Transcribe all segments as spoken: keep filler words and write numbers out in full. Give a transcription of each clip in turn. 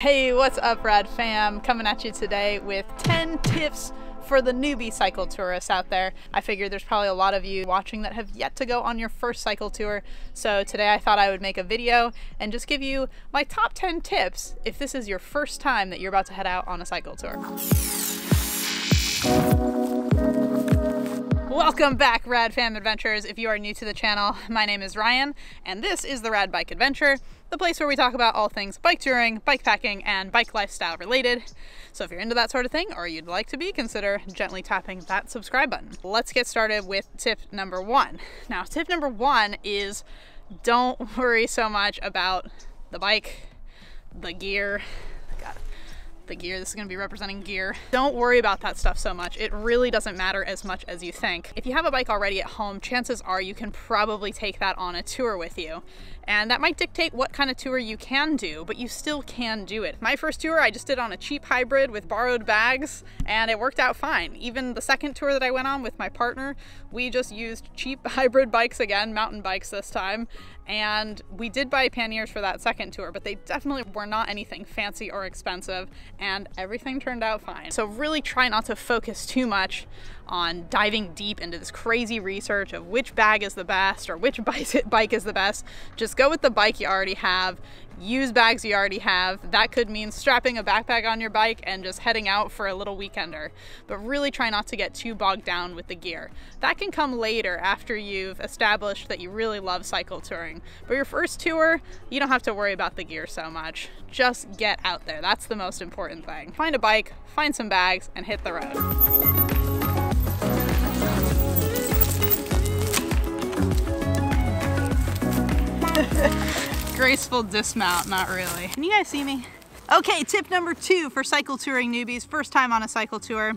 Hey, what's up, Rad Fam? Coming at you today with ten tips for the newbie cycle tourists out there. I figure there's probably a lot of you watching that have yet to go on your first cycle tour. So today I thought I would make a video and just give you my top ten tips if this is your first time that you're about to head out on a cycle tour. Welcome back, Rad Fam Adventurers. If you are new to the channel, my name is Ryan, and this is the Rad Bike Adventure, the place where we talk about all things bike touring, bike packing, and bike lifestyle related. So if you're into that sort of thing, or you'd like to be, consider gently tapping that subscribe button. Let's get started with tip number one. Now, tip number one is don't worry so much about the bike, the gear, the gear, this is gonna be representing gear. Don't worry about that stuff so much. It really doesn't matter as much as you think. If you have a bike already at home, chances are you can probably take that on a tour with you. And that might dictate what kind of tour you can do, but you still can do it. My first tour I just did on a cheap hybrid with borrowed bags, and it worked out fine. Even the second tour that I went on with my partner, we just used cheap hybrid bikes again, mountain bikes this time, and we did buy panniers for that second tour, but they definitely were not anything fancy or expensive, and everything turned out fine. So really try not to focus too much on diving deep into this crazy research of which bag is the best or which bike is the best. Just go with the bike you already have, use bags you already have. That could mean strapping a backpack on your bike and just heading out for a little weekender. But really try not to get too bogged down with the gear. That can come later after you've established that you really love cycle touring. But your first tour, you don't have to worry about the gear so much. Just get out there. That's the most important thing. Find a bike, find some bags, and hit the road. Graceful dismount, not really. Can you guys see me? Okay, tip number two for cycle touring newbies, first time on a cycle tour.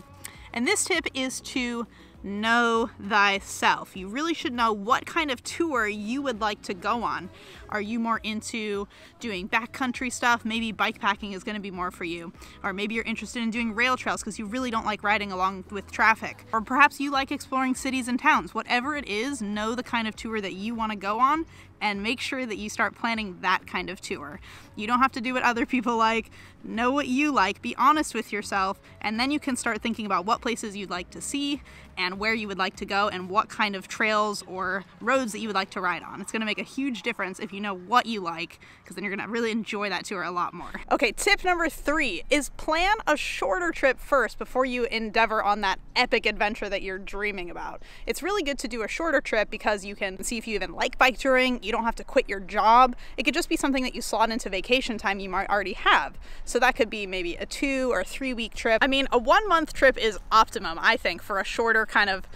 And this tip is to know thyself. You really should know what kind of tour you would like to go on. Are you more into doing backcountry stuff? Maybe bike packing is going to be more for you. Or maybe you're interested in doing rail trails because you really don't like riding along with traffic. Or perhaps you like exploring cities and towns. Whatever it is, know the kind of tour that you want to go on and make sure that you start planning that kind of tour. You don't have to do what other people like. Know what you like, be honest with yourself, and then you can start thinking about what places you'd like to see and where you would like to go and what kind of trails or roads that you would like to ride on. It's gonna make a huge difference if you know what you like, because then you're gonna really enjoy that tour a lot more. Okay, tip number three is plan a shorter trip first before you endeavor on that epic adventure that you're dreaming about. It's really good to do a shorter trip because you can see if you even like bike touring. You don't have to quit your job. It could just be something that you slot into vacation time you might already have. So that could be maybe a two or three week trip. I mean, a one month trip is optimum, I think, for a shorter kind of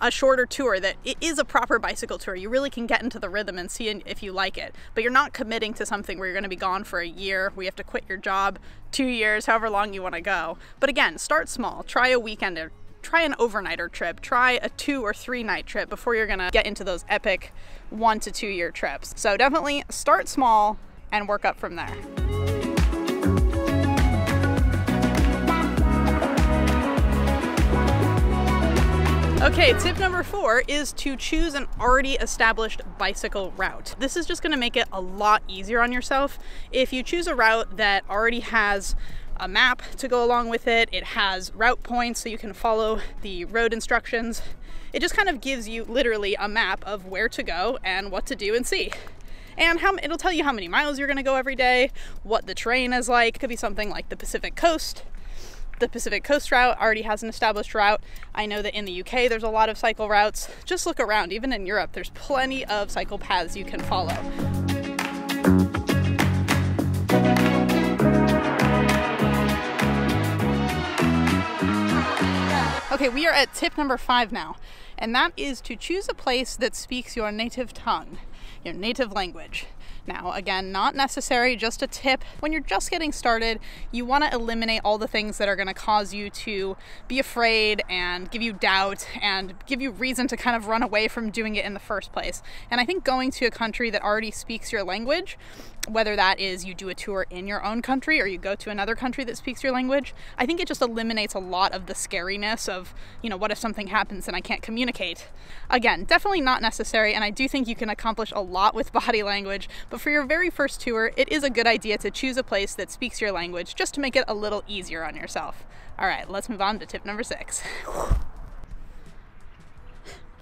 a shorter tour that it is a proper bicycle tour. You really can get into the rhythm and see if you like it, but you're not committing to something where you're going to be gone for a year, where you have to quit your job, two years, however long you want to go. But again, start small, try a weekend or try an overnighter trip, try a two or three night trip before you're gonna get into those epic one to two year trips. So definitely start small and work up from there. Okay, tip number four is to choose an already established bicycle route. This is just gonna make it a lot easier on yourself. If you choose a route that already has a map to go along with it, it has route points so you can follow the road instructions. It just kind of gives you literally a map of where to go and what to do and see. And how, it'll tell you how many miles you're gonna go every day, what the terrain is like. It could be something like the Pacific Coast. The Pacific Coast route already has an established route. I know that in the U K there's a lot of cycle routes. Just look around, even in Europe, there's plenty of cycle paths you can follow. Okay, we are at tip number five now, and that is to choose a place that speaks your native tongue, your native language. Now, again, not necessary, just a tip. When you're just getting started, you want to eliminate all the things that are going to cause you to be afraid and give you doubt and give you reason to kind of run away from doing it in the first place. And I think going to a country that already speaks your language whether that is you do a tour in your own country or you go to another country that speaks your language, I think it just eliminates a lot of the scariness of, you know, what if something happens and I can't communicate? Again, definitely not necessary, and I do think you can accomplish a lot with body language, but for your very first tour, it is a good idea to choose a place that speaks your language just to make it a little easier on yourself. All right, let's move on to tip number six.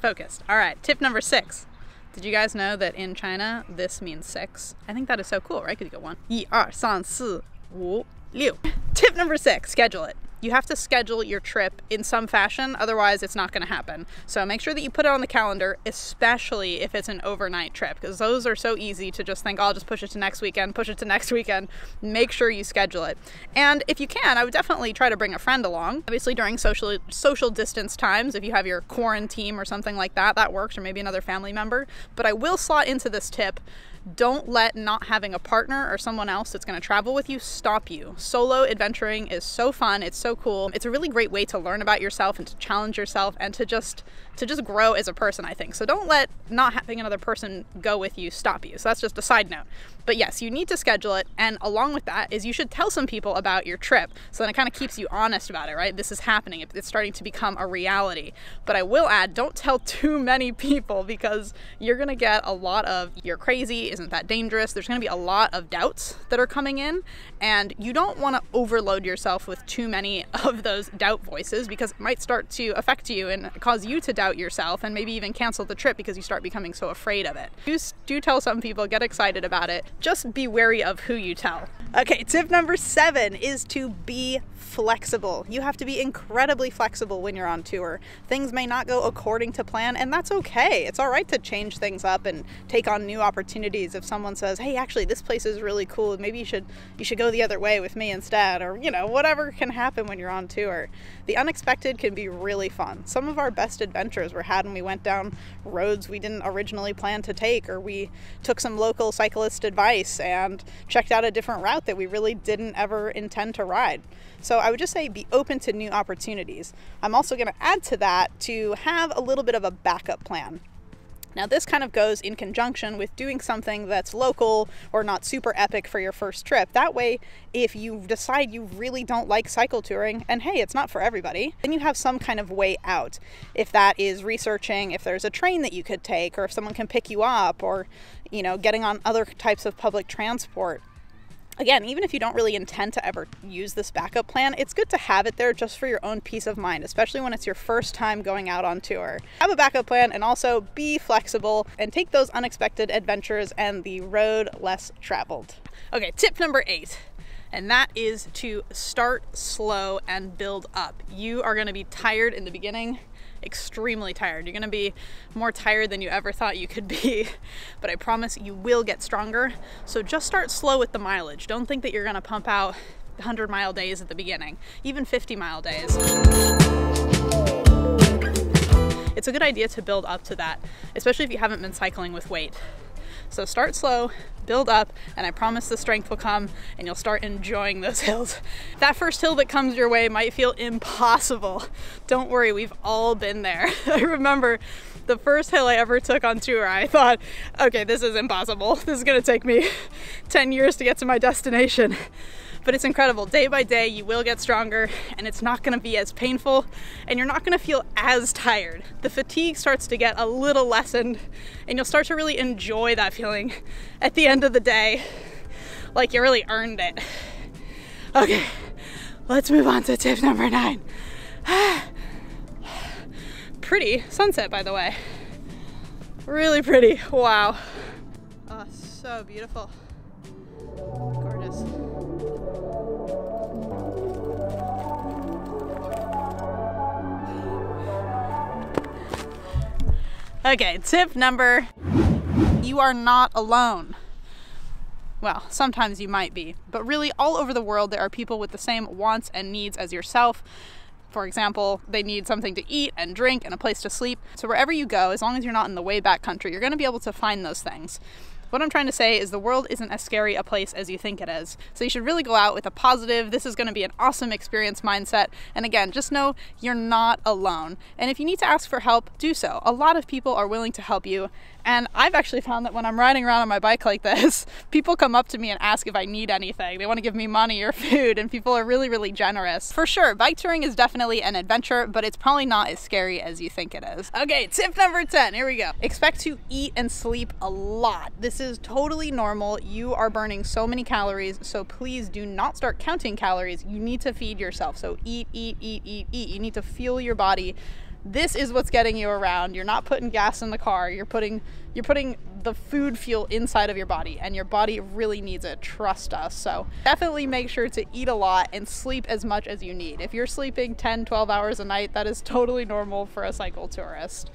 Focused. All right, tip number six. Did you guys know that in China, this means six? I think that is so cool, right? Could you get one? one, two, three, four, five, six. Tip number six, schedule it. You have to schedule your trip in some fashion, otherwise it's not gonna happen. So make sure that you put it on the calendar, especially if it's an overnight trip, because those are so easy to just think, oh, I'll just push it to next weekend, push it to next weekend. Make sure you schedule it. And if you can, I would definitely try to bring a friend along. Obviously during social, social distance times, if you have your quarantine or something like that, that works, or maybe another family member. But I will slot into this tip, don't let not having a partner or someone else that's gonna travel with you stop you. Solo adventuring is so fun, it's so cool. It's a really great way to learn about yourself and to challenge yourself and to just to just grow as a person, I think. So don't let not having another person go with you stop you. So that's just a side note. But yes, you need to schedule it, and along with that is you should tell some people about your trip. So then it kind of keeps you honest about it, right? This is happening. It's starting to become a reality. But I will add, don't tell too many people, because you're gonna get a lot of "you're crazy, isn't that dangerous?" There's gonna be a lot of doubts that are coming in, and you don't want to overload yourself with too many of those doubt voices, because it might start to affect you and cause you to doubt yourself and maybe even cancel the trip because you start becoming so afraid of it. Do, do tell some people, get excited about it. Just be wary of who you tell. Okay, tip number seven is to be flexible. You have to be incredibly flexible when you're on tour. Things may not go according to plan, and that's okay. It's all right to change things up and take on new opportunities. If someone says, hey, actually this place is really cool, maybe you should you should go the other way with me instead, or you know, whatever can happen when you're on tour. The unexpected can be really fun. Some of our best adventures were had when we went down roads we didn't originally plan to take, or we took some local cyclist advice and checked out a different route that we really didn't ever intend to ride. So I would just say be open to new opportunities. I'm also going to add to that to have a little bit of a backup plan. Now this kind of goes in conjunction with doing something that's local or not super epic for your first trip. That way, if you decide you really don't like cycle touring, and hey, it's not for everybody, then you have some kind of way out. If that is researching if there's a train that you could take, or if someone can pick you up, or you know, getting on other types of public transport. Again, even if you don't really intend to ever use this backup plan, it's good to have it there just for your own peace of mind, especially when it's your first time going out on tour. Have a backup plan, and also be flexible and take those unexpected adventures and the road less traveled. Okay, tip number eight. And that is to start slow and build up. You are gonna be tired in the beginning, extremely tired. You're gonna be more tired than you ever thought you could be, but I promise you will get stronger. So just start slow with the mileage. Don't think that you're gonna pump out one hundred mile days at the beginning, even fifty mile days. It's a good idea to build up to that, especially if you haven't been cycling with weight. So start slow, build up, and I promise the strength will come and you'll start enjoying those hills. That first hill that comes your way might feel impossible. Don't worry, we've all been there. I remember the first hill I ever took on tour, I thought, okay, this is impossible. This is gonna take me ten years to get to my destination. But it's incredible. Day by day, you will get stronger, and it's not gonna be as painful, and you're not gonna feel as tired. The fatigue starts to get a little lessened, and you'll start to really enjoy that feeling at the end of the day, like you really earned it. Okay, let's move on to tip number nine. Pretty sunset, by the way. Really pretty, wow. Oh, so beautiful. Gorgeous. Okay, tip number, you are not alone. Well, sometimes you might be, but really all over the world there are people with the same wants and needs as yourself. For example, they need something to eat and drink and a place to sleep. So wherever you go, as long as you're not in the way back country, you're gonna be able to find those things. What I'm trying to say is the world isn't as scary a place as you think it is. So you should really go out with a positive, this is gonna be an awesome experience mindset. And again, just know you're not alone. And if you need to ask for help, do so. A lot of people are willing to help you, And I've actually found that when I'm riding around on my bike like this, people come up to me and ask if I need anything. They want to give me money or food, and people are really, really generous. For sure, bike touring is definitely an adventure, but it's probably not as scary as you think it is. Okay, tip number ten, here we go. Expect to eat and sleep a lot. This is totally normal. You are burning so many calories, so please do not start counting calories. You need to feed yourself, so eat, eat, eat, eat, eat. You need to fuel your body. This is what's getting you around. You're not putting gas in the car. You're putting you're putting the food fuel inside of your body, and your body really needs it. Trust us. So definitely make sure to eat a lot and sleep as much as you need. If you're sleeping ten, twelve hours a night, that is totally normal for a cycle tourist.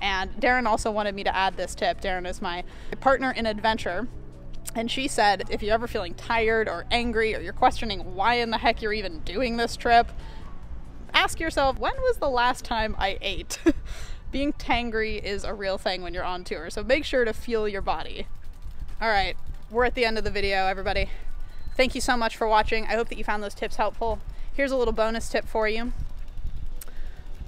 And Darren also wanted me to add this tip. Darren is my partner in adventure. And she said, if you're ever feeling tired or angry, or you're questioning why in the heck you're even doing this trip, ask yourself, when was the last time I ate? Being tangry is a real thing when you're on tour, so make sure to fuel your body. All right, we're at the end of the video, everybody. Thank you so much for watching. I hope that you found those tips helpful. Here's a little bonus tip for you.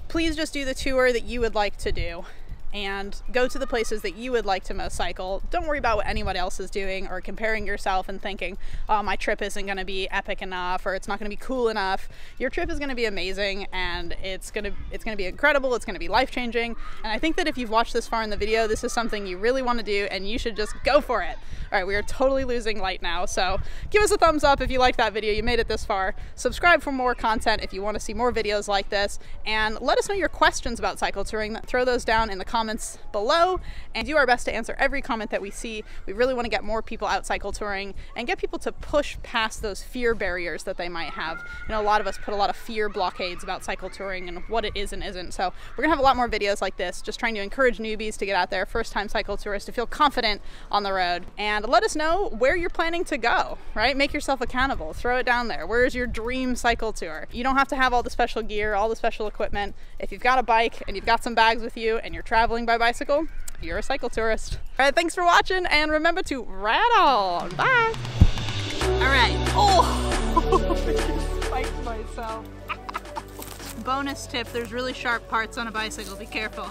Please just do the tour that you would like to do, and go to the places that you would like to most cycle. Don't worry about what anyone else is doing, or comparing yourself and thinking, oh, my trip isn't gonna be epic enough, or it's not gonna be cool enough. Your trip is gonna be amazing, and it's gonna, it's gonna be incredible, it's gonna be life-changing. And I think that if you've watched this far in the video, this is something you really wanna do, and you should just go for it. All right, we are totally losing light now, so give us a thumbs up if you liked that video, you made it this far. Subscribe for more content if you wanna see more videos like this, and let us know your questions about cycle touring. Throw those down in the comments comments below, and do our best to answer every comment that we see. We really want to get more people out cycle touring and get people to push past those fear barriers that they might have. You know, a lot of us put a lot of fear blockades about cycle touring and what it is and isn't. So we're gonna have a lot more videos like this, just trying to encourage newbies to get out there, first time cycle tourists to feel confident on the road. And let us know where you're planning to go, right? Make yourself accountable, throw it down there. Where's your dream cycle tour? You don't have to have all the special gear, all the special equipment. If you've got a bike and you've got some bags with you and you're traveling by bicycle, you're a cycle tourist. All right, thanks for watching, and remember to rad on. Bye. All right. Oh, I spiked myself. Bonus tip, there's really sharp parts on a bicycle. Be careful.